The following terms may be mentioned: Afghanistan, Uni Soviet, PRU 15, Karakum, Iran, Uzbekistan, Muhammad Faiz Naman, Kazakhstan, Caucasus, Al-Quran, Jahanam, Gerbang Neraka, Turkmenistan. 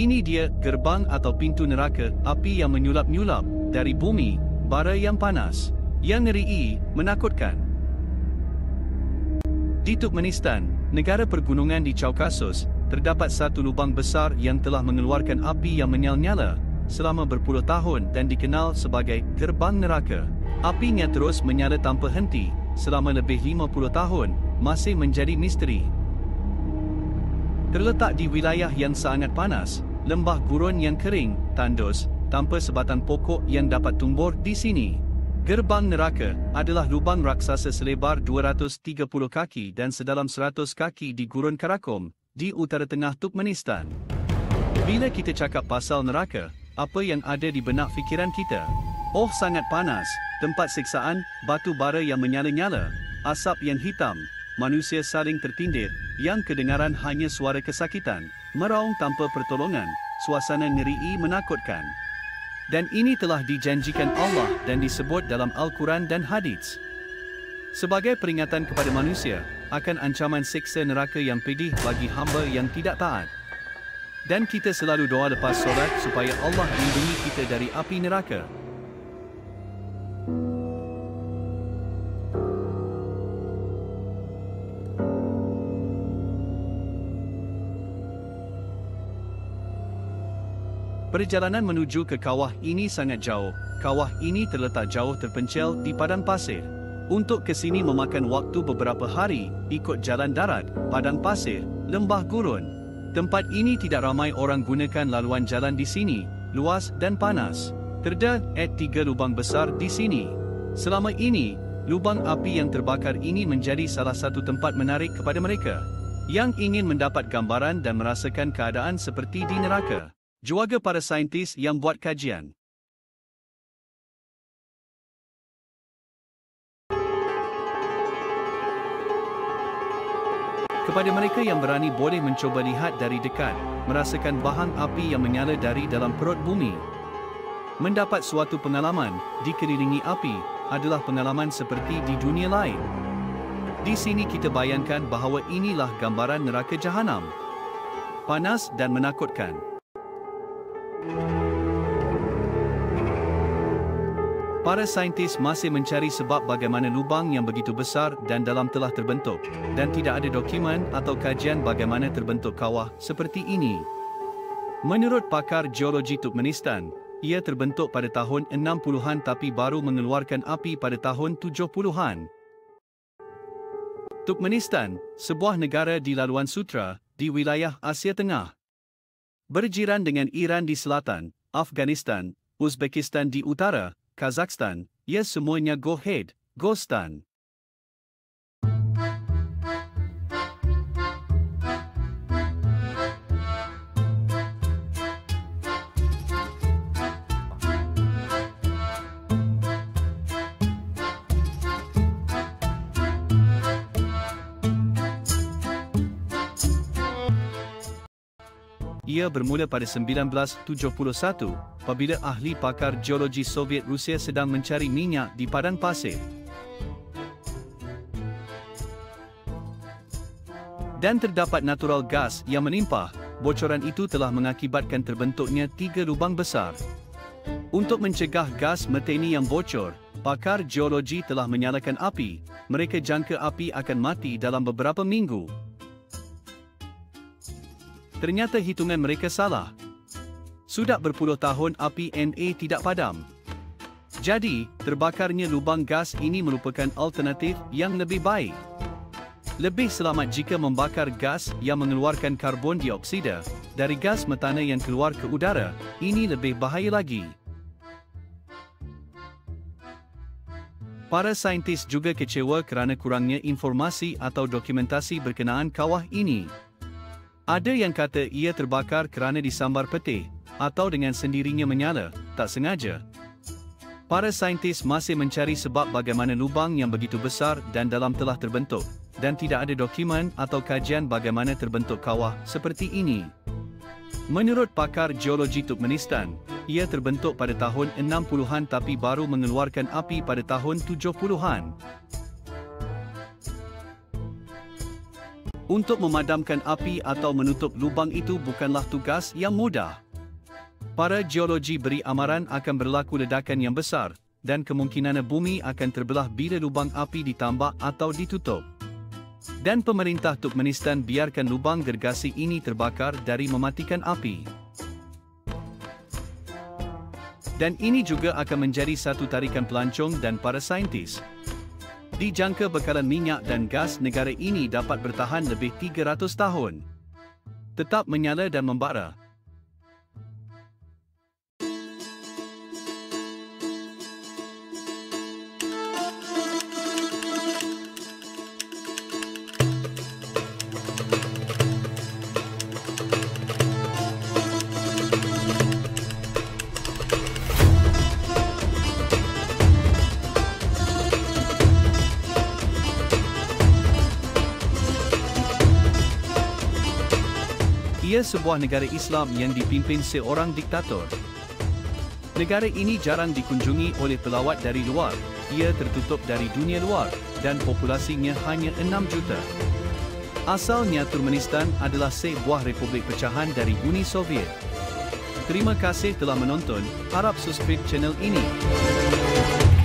Ini dia, gerbang atau pintu neraka, api yang menyulap-nyulap, dari bumi, bara yang panas, yang ngeri, menakutkan. Di Turkmenistan, negara pergunungan di Caucasus, terdapat satu lubang besar yang telah mengeluarkan api yang menyala-nyala, selama berpuluh tahun dan dikenal sebagai gerbang neraka. Apinya terus menyala tanpa henti, selama lebih 50 tahun, masih menjadi misteri. Terletak di wilayah yang sangat panas, lembah gurun yang kering, tandus, tanpa sebatan pokok yang dapat tumbuh di sini. Gerbang neraka adalah lubang raksasa selebar 230 kaki dan sedalam 100 kaki di gurun Karakum, di utara tengah Turkmenistan. Bila kita cakap pasal neraka, apa yang ada di benak fikiran kita? Oh, sangat panas, tempat siksaan, batu bara yang menyala-nyala, asap yang hitam, manusia saling tertindir, yang kedengaran hanya suara kesakitan, meraung tanpa pertolongan, suasana ngeri menakutkan. Dan ini telah dijanjikan Allah dan disebut dalam Al-Quran dan hadis. Sebagai peringatan kepada manusia, akan ancaman siksa neraka yang pedih bagi hamba yang tidak taat. Dan kita selalu doa lepas solat supaya Allah lindungi kita dari api neraka. Perjalanan menuju ke kawah ini sangat jauh. Kawah ini terletak jauh terpencil di padang pasir. Untuk ke sini memakan waktu beberapa hari, ikut jalan darat, padang pasir, lembah gurun. Tempat ini tidak ramai orang gunakan laluan jalan di sini, luas dan panas. Terdapat 3 lubang besar di sini. Selama ini, lubang api yang terbakar ini menjadi salah satu tempat menarik kepada mereka yang ingin mendapat gambaran dan merasakan keadaan seperti di neraka. Juaga para saintis yang buat kajian. Kepada mereka yang berani boleh mencoba lihat dari dekat, merasakan bahan api yang menyala dari dalam perut bumi. Mendapat suatu pengalaman, dikelilingi api, adalah pengalaman seperti di dunia lain. Di sini kita bayangkan bahawa inilah gambaran neraka Jahanam. Panas dan menakutkan. Para saintis masih mencari sebab bagaimana lubang yang begitu besar dan dalam telah terbentuk, dan tidak ada dokumen atau kajian bagaimana terbentuk kawah seperti ini. Menurut pakar geologi Turkmenistan, ia terbentuk pada tahun 60-an tapi baru mengeluarkan api pada tahun 70-an. Turkmenistan, sebuah negara di laluan sutra di wilayah Asia Tengah. Berjiran dengan Iran di selatan, Afghanistan, Uzbekistan di utara, Kazakhstan, ia semuanya Gostan. Ia bermula pada 1971, apabila ahli pakar geologi Soviet Rusia sedang mencari minyak di padang pasir. Dan terdapat natural gas yang melimpah, bocoran itu telah mengakibatkan terbentuknya 3 lubang besar. Untuk mencegah gas metani yang bocor, pakar geologi telah menyalakan api, mereka jangka api akan mati dalam beberapa minggu. Ternyata hitungan mereka salah. Sudah berpuluh tahun api NA tidak padam. Jadi, terbakarnya lubang gas ini merupakan alternatif yang lebih baik. Lebih selamat jika membakar gas yang mengeluarkan karbon dioksida dari gas metana yang keluar ke udara, ini lebih bahaya lagi. Para saintis juga kecewa kerana kurangnya informasi atau dokumentasi berkenaan kawah ini. Ada yang kata ia terbakar kerana disambar petir, atau dengan sendirinya menyala, tak sengaja. Para saintis masih mencari sebab bagaimana lubang yang begitu besar dan dalam telah terbentuk, dan tidak ada dokumen atau kajian bagaimana terbentuk kawah seperti ini. Menurut pakar geologi Turkmenistan, ia terbentuk pada tahun 60-an tapi baru mengeluarkan api pada tahun 70-an. Untuk memadamkan api atau menutup lubang itu bukanlah tugas yang mudah. Para geologi beri amaran akan berlaku ledakan yang besar, dan kemungkinan bumi akan terbelah bila lubang api ditambah atau ditutup. Dan pemerintah Turkmenistan biarkan lubang gergasi ini terbakar dari mematikan api. Dan ini juga akan menjadi satu tarikan pelancong dan para saintis. Dijangka bekalan minyak dan gas negara ini dapat bertahan lebih 300 tahun. Tetap menyala dan membara. Ia sebuah negara Islam yang dipimpin seorang diktator. Negara ini jarang dikunjungi oleh pelawat dari luar, ia tertutup dari dunia luar, dan populasinya hanya 6 juta. Asalnya Turkmenistan adalah sebuah republik pecahan dari Uni Soviet. Terima kasih telah menonton, harap subscribe channel ini.